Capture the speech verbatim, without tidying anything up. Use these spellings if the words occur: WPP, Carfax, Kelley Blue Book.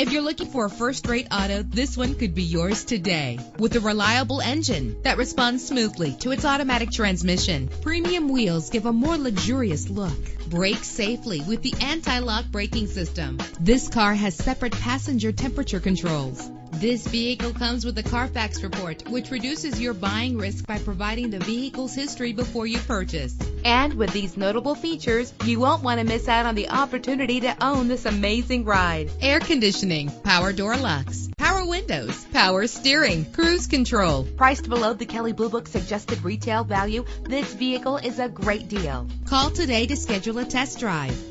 If you're looking for a first-rate auto, this one could be yours today. With a reliable engine that responds smoothly to its automatic transmission, premium wheels give a more luxurious look. Brake safely with the anti-lock braking system. This car has separate passenger temperature controls. This vehicle comes with a Carfax report, which reduces your buying risk by providing the vehicle's history before you purchase. And with these notable features, you won't want to miss out on the opportunity to own this amazing ride. Air conditioning, power door locks, power windows, power steering, cruise control. Priced below the Kelley Blue Book suggested retail value, this vehicle is a great deal. Call today to schedule a test drive.